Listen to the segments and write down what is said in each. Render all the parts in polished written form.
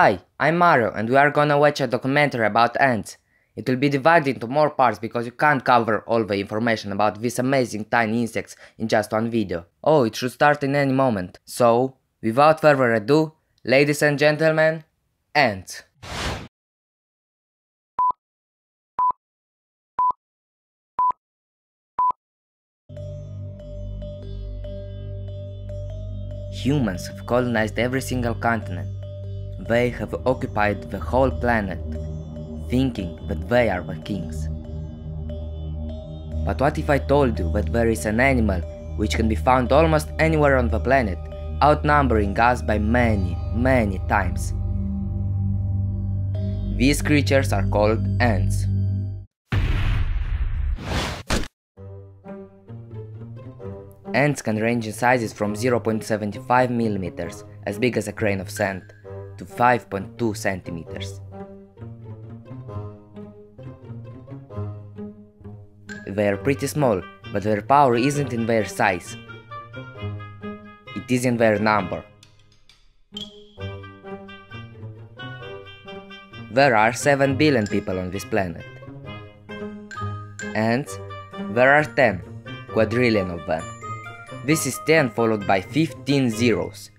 Hi, I'm Mario and we are gonna watch a documentary about ants. It will be divided into more parts because you can't cover all the information about these amazing tiny insects in just one video. Oh, it should start in any moment. So, without further ado, ladies and gentlemen, ants. Humans have colonized every single continent. They have occupied the whole planet, thinking that they are the kings. But what if I told you that there is an animal which can be found almost anywhere on the planet, outnumbering us by many, many times? These creatures are called ants. Ants can range in sizes from 0.75 mm, as big as a grain of sand, to 5.2 centimeters. They are pretty small, but their power isn't in their size. It is in their number. There are 7 billion people on this planet. Ants, there are 10, quadrillion of them. This is 10 followed by 15 zeros.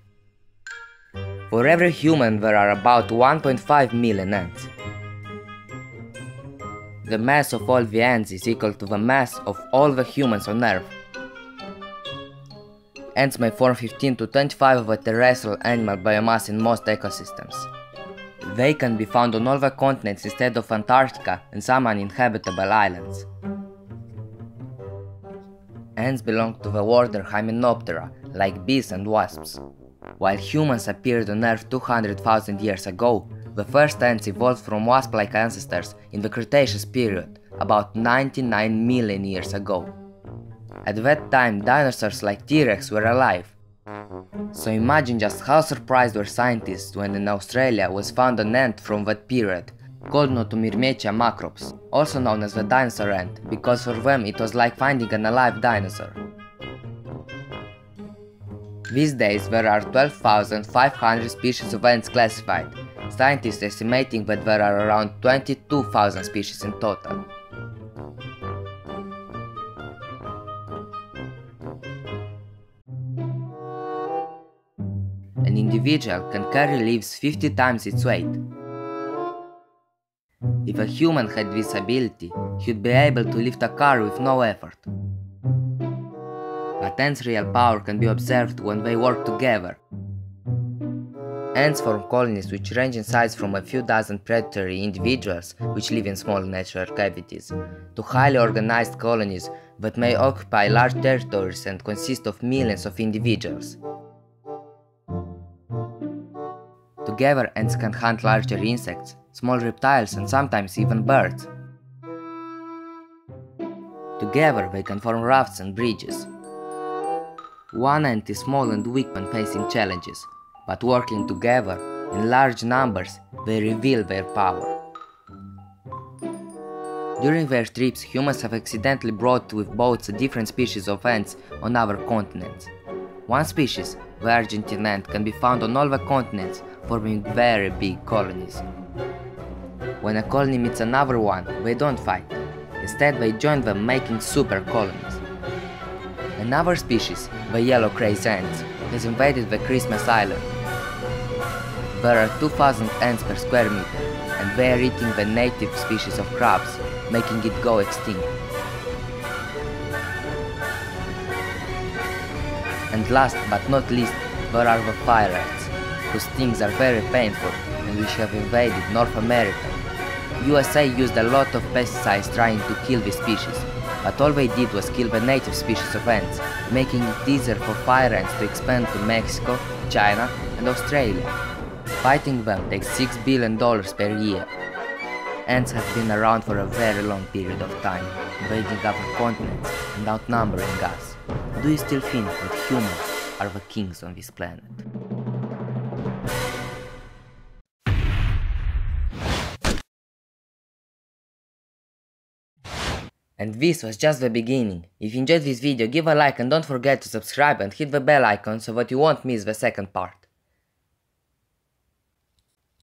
For every human there are about 1.5 million ants. The mass of all the ants is equal to the mass of all the humans on Earth. Ants may form 15 to 25% of the terrestrial animal biomass in most ecosystems. They can be found on all the continents instead of Antarctica and some uninhabitable islands. Ants belong to the order Hymenoptera, like bees and wasps. While humans appeared on Earth 200,000 years ago, the first ants evolved from wasp-like ancestors in the Cretaceous period, about 99 million years ago. At that time, dinosaurs like T-Rex were alive. So imagine just how surprised were scientists when in Australia was found an ant from that period, called Notomyrmecia macrops, also known as the dinosaur ant, because for them it was like finding an alive dinosaur. These days there are 12,500 species of ants classified, scientists estimating that there are around 22,000 species in total. An individual can carry leaves 50 times its weight. If a human had this ability, he'd be able to lift a car with no effort. But ants' real power can be observed when they work together. Ants form colonies which range in size from a few dozen predatory individuals which live in small natural cavities, to highly organized colonies that may occupy large territories and consist of millions of individuals. Together, ants can hunt larger insects, small reptiles and sometimes even birds. Together they can form rafts and bridges. One ant is small and weak when facing challenges, but working together, in large numbers, they reveal their power. During their trips, humans have accidentally brought with boats different species of ants on other continents. One species, the Argentine ant, can be found on all the continents, forming very big colonies. When a colony meets another one, they don't fight. Instead, they join them, making super colonies. Another species, the yellow crazy ants, has invaded the Christmas Island. There are 2,000 ants per square meter, and they are eating the native species of crabs, making it go extinct. And last but not least, there are the fire ants, whose stings are very painful and which have invaded North America. USA used a lot of pesticides trying to kill this species, but all they did was kill the native species of ants, making it easier for fire ants to expand to Mexico, China and Australia. Fighting them takes $6 billion per year. Ants have been around for a very long period of time, invading other continents and outnumbering us. Do you still think that humans are the kings on this planet? And this was just the beginning. If you enjoyed this video, give a like and don't forget to subscribe and hit the bell icon so that you won't miss the second part.